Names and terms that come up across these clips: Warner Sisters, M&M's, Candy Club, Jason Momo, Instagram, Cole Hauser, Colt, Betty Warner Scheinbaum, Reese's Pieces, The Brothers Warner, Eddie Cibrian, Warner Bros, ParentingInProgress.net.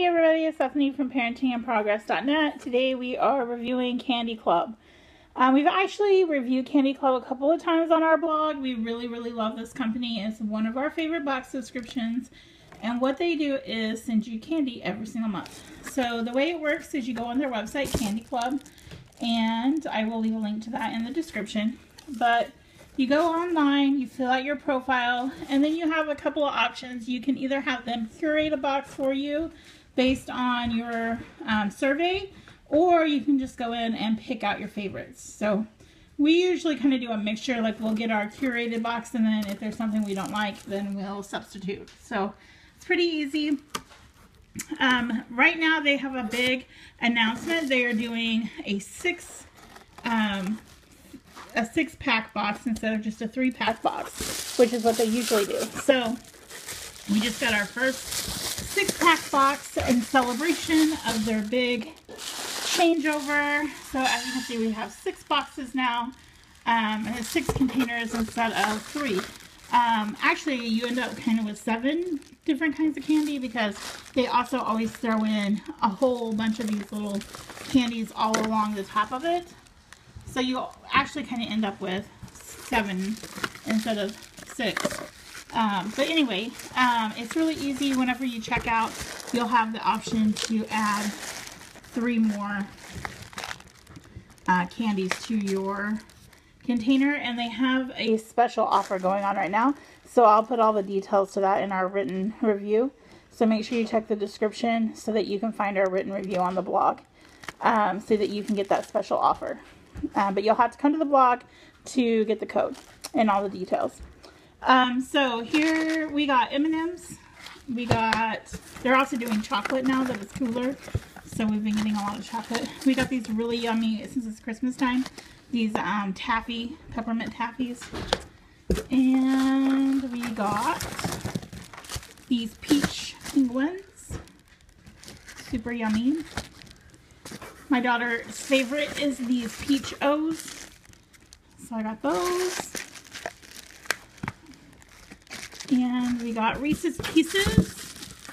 Hey everybody, it's Stephanie from ParentingInProgress.net. Today we are reviewing Candy Club. We've actually reviewed Candy Club a couple of times on our blog. We really love this company. It's one of our favorite box subscriptions. And what they do is send you candy every single month. So the way it works is you go on their website, Candy Club, and I will leave a link to that in the description. But you go online, you fill out your profile, and then you have a couple of options. You can either have them curate a box for you based on your survey, or you can just go in and pick out your favorites. So we usually kind of do a mixture, like we'll get our curated box, and then if there's something we don't like, then we'll substitute. So it's pretty easy. Right now they have a big announcement. They are doing a six pack box instead of just a 3-pack box, which is what they usually do. So we just got our first 6-pack box in celebration of their big changeover. So as you can see, we have 6 boxes now, and 6 containers instead of 3. Actually, you end up kind of with 7 different kinds of candy, because they also always throw in a whole bunch of these little candies all along the top of it. So you actually kind of end up with 7 instead of 6. But anyway, it's really easy. Whenever you check out, you'll have the option to add 3 more candies to your container, and they have a special offer going on right now. So I'll put all the details to that in our written review. So make sure you check the description so that you can find our written review on the blog, so that you can get that special offer. But you'll have to come to the blog to get the code and all the details. So here we got M&M's. They're also doing chocolate now that it's cooler, so we've been getting a lot of chocolate. We got these really yummy, since it's Christmas time, these taffy, peppermint taffies. And we got these peach penguins, super yummy. My daughter's favorite is these peach O's, so I got those. And we got Reese's Pieces.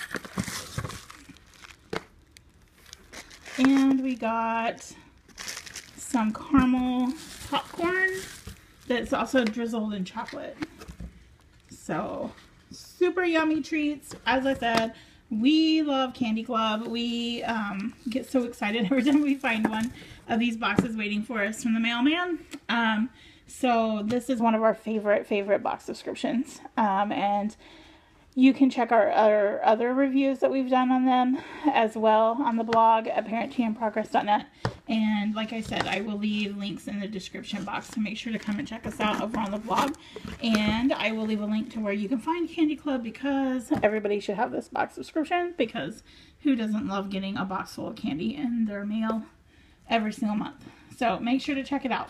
And we got some caramel popcorn that's also drizzled in chocolate. So, super yummy treats. As I said, we love Candy Club. We get so excited every time we find one of these boxes waiting for us from the mailman. So this is one of our favorite box subscriptions, and you can check our other reviews that we've done on them as well on the blog at ParentingInProgress.net. And like I said, I will leave links in the description box, so make sure to come and check us out over on the blog. And I will leave a link to where you can find Candy Club, because everybody should have this box subscription, because who doesn't love getting a box full of candy in their mail every single month? So make sure to check it out.